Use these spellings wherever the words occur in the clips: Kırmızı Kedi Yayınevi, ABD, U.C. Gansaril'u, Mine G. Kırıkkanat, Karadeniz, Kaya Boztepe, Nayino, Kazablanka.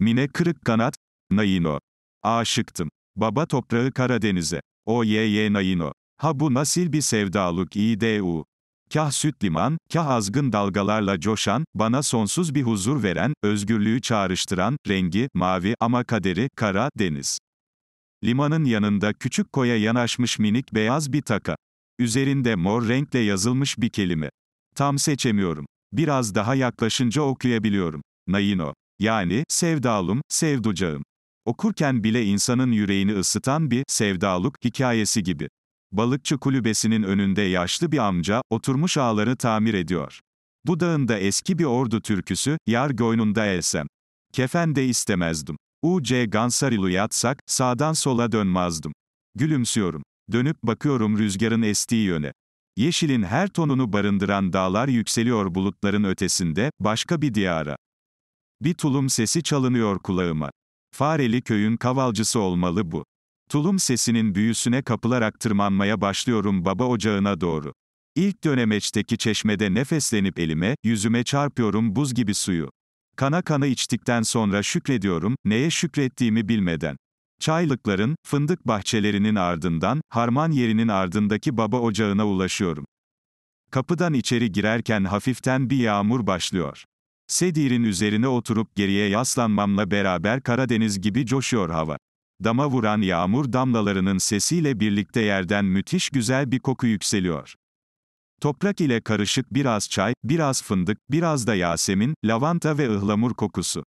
Mine Kırıkkanat, Nayino. Aşıktım. Baba toprağı Karadeniz'e. O.Y.Y. Nayino. Ha bu nasıl bir sevdalık İdu. Kah süt liman, kah azgın dalgalarla coşan, bana sonsuz bir huzur veren, özgürlüğü çağrıştıran, rengi, mavi ama kaderi, kara, deniz. Limanın yanında küçük koya yanaşmış minik beyaz bir taka. Üzerinde mor renkle yazılmış bir kelime. Tam seçemiyorum. Biraz daha yaklaşınca okuyabiliyorum. Nayino. Yani, sevdalım, sevducağım. Okurken bile insanın yüreğini ısıtan bir, sevdalık, hikayesi gibi. Balıkçı kulübesinin önünde yaşlı bir amca, oturmuş ağları tamir ediyor. Dudağında eski bir ordu türküsü, yar göynunda elsem. Kefen de istemezdim. U.C. Gansaril'u yatsak, sağdan sola dönmezdim. Gülümsüyorum. Dönüp bakıyorum rüzgarın estiği yöne. Yeşilin her tonunu barındıran dağlar yükseliyor bulutların ötesinde, başka bir diyara. Bir tulum sesi çalınıyor kulağıma. Fareli köyün kavalcısı olmalı bu. Tulum sesinin büyüsüne kapılarak tırmanmaya başlıyorum baba ocağına doğru. İlk dönemeçteki çeşmede nefeslenip elime, yüzüme çarpıyorum buz gibi suyu. Kana kana içtikten sonra şükrediyorum, neye şükrettiğimi bilmeden. Çaylıkların, fındık bahçelerinin ardından, harman yerinin ardındaki baba ocağına ulaşıyorum. Kapıdan içeri girerken hafiften bir yağmur başlıyor. Sedirin üzerine oturup geriye yaslanmamla beraber Karadeniz gibi coşuyor hava. Dama vuran yağmur damlalarının sesiyle birlikte yerden müthiş güzel bir koku yükseliyor. Toprak ile karışık biraz çay, biraz fındık, biraz da yasemin, lavanta ve ıhlamur kokusu.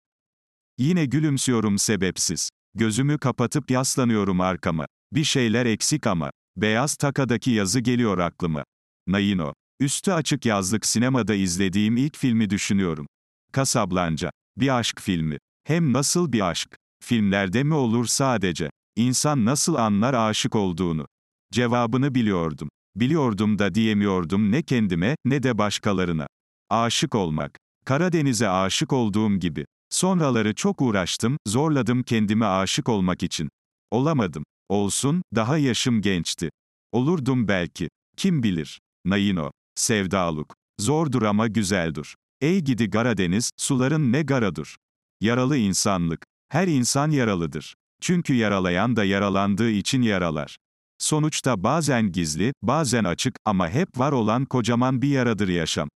Yine gülümsüyorum sebepsiz. Gözümü kapatıp yaslanıyorum arkama. Bir şeyler eksik ama. Beyaz takadaki yazı geliyor aklıma. Nayino. Üstü açık yazlık sinemada izlediğim ilk filmi düşünüyorum. Kazablanka. Bir aşk filmi. Hem nasıl bir aşk? Filmlerde mi olur sadece? İnsan nasıl anlar aşık olduğunu? Cevabını biliyordum. Biliyordum da diyemiyordum ne kendime, ne de başkalarına. Aşık olmak. Karadeniz'e aşık olduğum gibi. Sonraları çok uğraştım, zorladım kendime aşık olmak için. Olamadım. Olsun, daha yaşım gençti. Olurdum belki. Kim bilir? Nayino. Sevdalık. Zordur ama güzeldur. Ey gidi Karadeniz, suların ne garadır. Yaralı insanlık. Her insan yaralıdır. Çünkü yaralayan da yaralandığı için yaralar. Sonuçta bazen gizli, bazen açık ama hep var olan kocaman bir yaradır yaşam.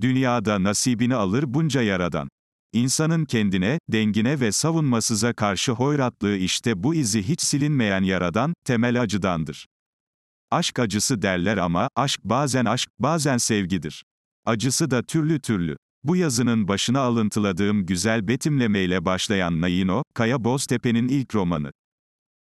Dünyada nasibini alır bunca yaradan. İnsanın kendine, dengine ve savunmasıza karşı hoyratlığı işte bu izi hiç silinmeyen yaradan, temel acıdandır. Aşk acısı derler ama, aşk, bazen sevgidir. Acısı da türlü türlü. Bu yazının başına alıntıladığım güzel betimlemeyle başlayan Nayino, Kaya Boztepe'nin ilk romanı.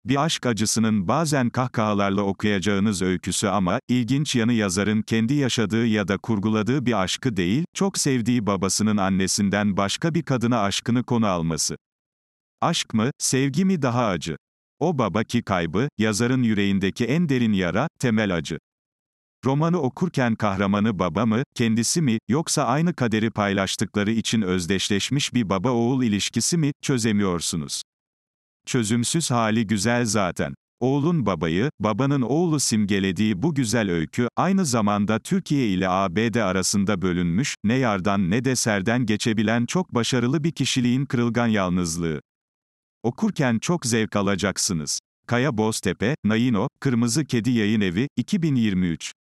Bir aşk acısının bazen kahkahalarla okuyacağınız öyküsü ama, ilginç yanı yazarın kendi yaşadığı ya da kurguladığı bir aşkı değil, çok sevdiği babasının annesinden başka bir kadına aşkını konu alması. Aşk mı, sevgi mi daha acı? O babaki kaybı, yazarın yüreğindeki en derin yara, temel acı. Romanı okurken kahramanı baba mı, kendisi mi, yoksa aynı kaderi paylaştıkları için özdeşleşmiş bir baba-oğul ilişkisi mi, çözemiyorsunuz. Çözümsüz hali güzel zaten. Oğlun babayı, babanın oğlu simgelediği bu güzel öykü, aynı zamanda Türkiye ile ABD arasında bölünmüş, ne yardan ne de serden geçebilen çok başarılı bir kişiliğin kırılgan yalnızlığı. Okurken çok zevk alacaksınız. Kaya Boztepe, Nayino, Kırmızı Kedi Yayınevi, 2023.